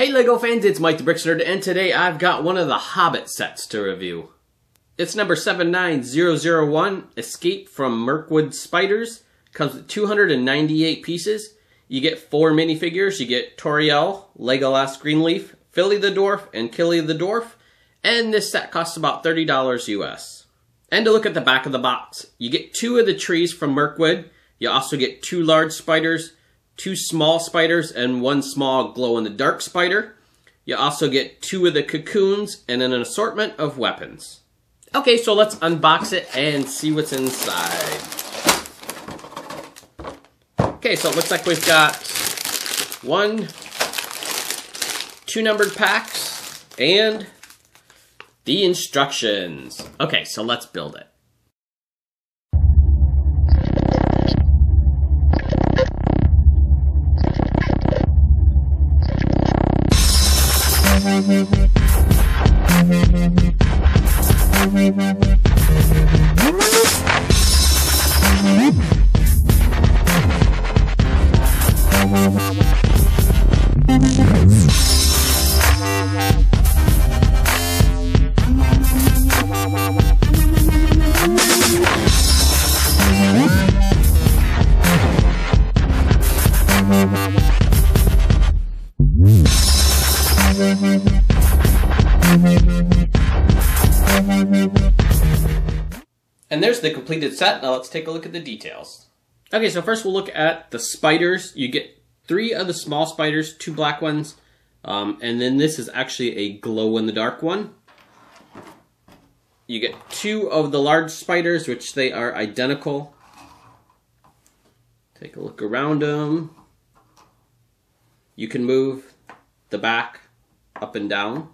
Hey LEGO fans, it's Mike the BricksNerd, and today I've got one of the Hobbit sets to review. It's number 79001, Escape from Mirkwood Spiders. Comes with 298 pieces. You get four minifigures. You get Tauriel, Legolas Greenleaf, Fili the Dwarf, and Kili the Dwarf. And this set costs about $30 US. And to look at the back of the box, you get two of the trees from Mirkwood. You also get two large spiders, two small spiders, and one small glow-in-the-dark spider. You also get two of the cocoons and an assortment of weapons. Okay, so let's unbox it and see what's inside. Okay, so it looks like we've got two numbered packs, and the instructions. Okay, so let's build it. And there's the completed set. Now let's take a look at the details. Okay, so first we'll look at the spiders. You get three of the small spiders, two black ones, and then this is actually a glow-in-the-dark one. You get two of the large spiders, which they are identical. Take a look around them. You can move the back up and down.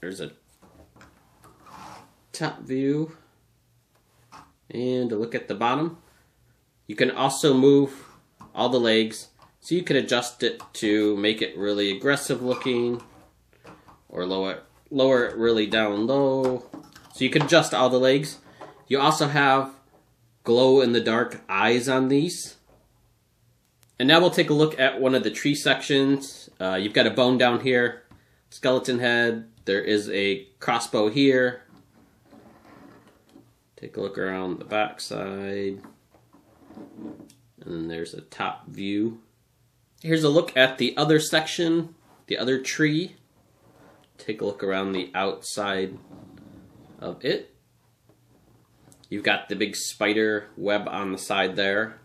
There's a top view, and to look at the bottom, you can also move all the legs, so you can adjust it to make it really aggressive looking, or lower it really down low, so you can adjust all the legs. You also have glow-in-the-dark eyes on these. And now we'll take a look at one of the tree sections. You've got a bone down here, skeleton head. There is a crossbow here. Take a look around the back side. And then there's a top view. Here's a look at the other section, the other tree. Take a look around the outside of it. You've got the big spider web on the side there.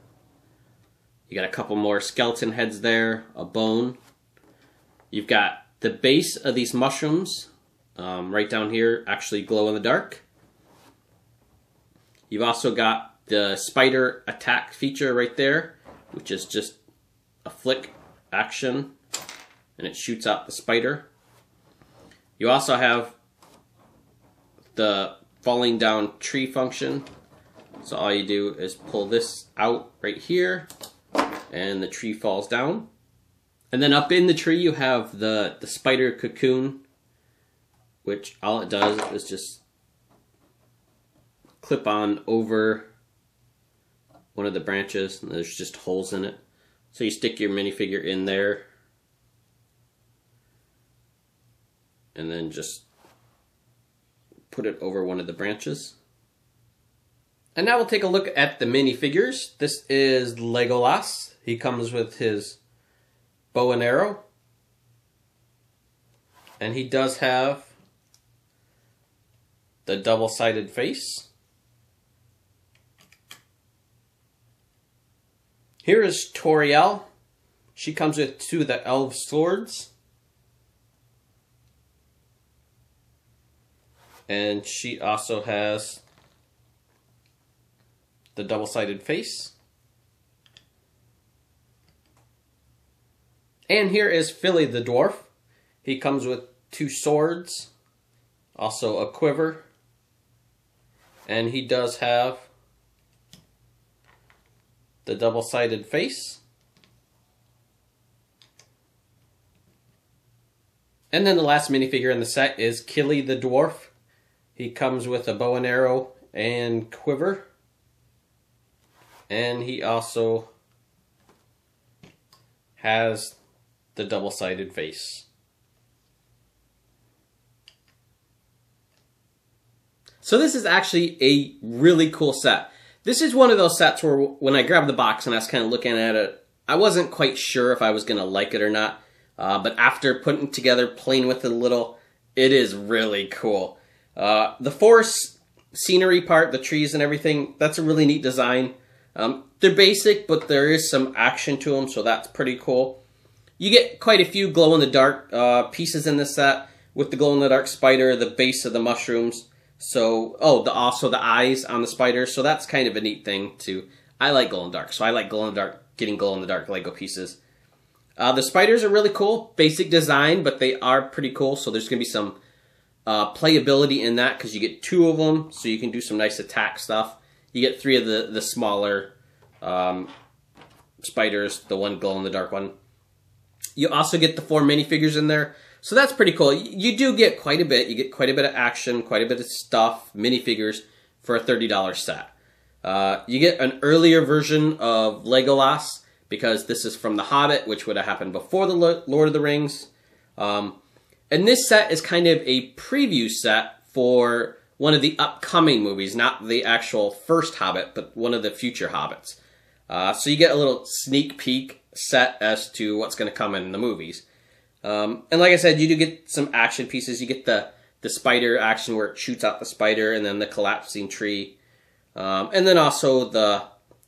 You got a couple more skeleton heads there, a bone. You've got the base of these mushrooms. Right down here, actually glow in the dark. You've also got the spider attack feature right there, which is just a flick action, and it shoots out the spider. You also have the falling down tree function. So all you do is pull this out right here, and the tree falls down. And then up in the tree, you have the spider cocoon, which all it does is just clip on over one of the branches, and there's just holes in it. So you stick your minifigure in there, and then just put it over one of the branches. And now we'll take a look at the minifigures. This is Legolas. He comes with his bow and arrow, and he does have the double-sided face. Here is Tauriel. She comes with two of the elf swords, and she also has the double-sided face. And here is Fili the Dwarf. He comes with two swords, also a quiver, and he does have the double-sided face. And then the last minifigure in the set is Kili the Dwarf. He comes with a bow and arrow and quiver. And he also has the double-sided vase. So this is actually a really cool set. This is one of those sets where when I grabbed the box and I was kind of looking at it, I wasn't quite sure if I was going to like it or not. But after putting it together, playing with it a little, it is really cool. The forest scenery part, the trees and everything, that's a really neat design. They're basic, but there is some action to them, so that's pretty cool. You get quite a few glow-in-the-dark pieces in this set, with the glow-in-the-dark spider, the base of the mushrooms, so, also the eyes on the spider, so that's kind of a neat thing too. I like glow-in-the-dark, so I like glow-in-the-dark, getting glow-in-the-dark Lego pieces. The spiders are really cool, basic design, but they are pretty cool, so there's going to be some playability in that, because you get two of them, so you can do some nice attack stuff. You get three of the smaller spiders, the one glow-in-the-dark one. You also get the four minifigures in there, so that's pretty cool. You do get quite a bit. You get quite a bit of action, quite a bit of stuff, minifigures, for a $30 set. You get an earlier version of Legolas, because this is from The Hobbit, which would have happened before The Lord of the Rings. And this set is kind of a preview set for one of the upcoming movies, not the actual first Hobbit, but one of the future Hobbits. So you get a little sneak peek set as to what's going to come in the movies. And like I said, you do get some action pieces. You get the spider action where it shoots out the spider and then the collapsing tree. And then also the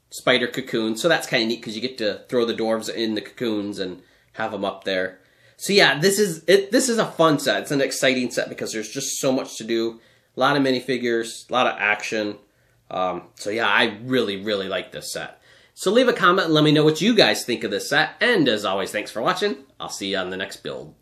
spider cocoon. So that's kind of neat because you get to throw the dwarves in the cocoons and have them up there. So yeah, this is a fun set. It's an exciting set because there's just so much to do. A lot of minifigures, a lot of action. So yeah, I really, really like this set. So leave a comment and let me know what you guys think of this set. And as always, thanks for watching. I'll see you on the next build.